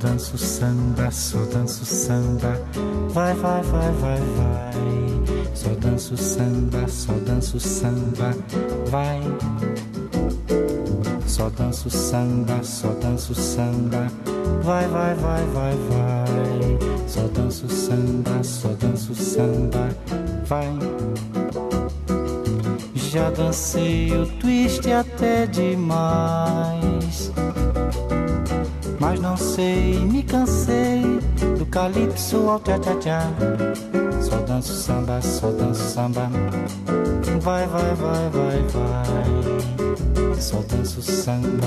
danço samba, só danço samba, vai, vai, vai, vai, vai. Só danço samba, só danço samba, vai. Só danço samba, só danço samba, vai, vai, vai, vai, vai. Só danço samba, vai. Já dancei o twist até demais, mas não sei, me cansei do calypso ao tchá-tchá-tchá. Só danço samba, vai, vai, vai, vai, vai. Só danço samba,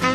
vai.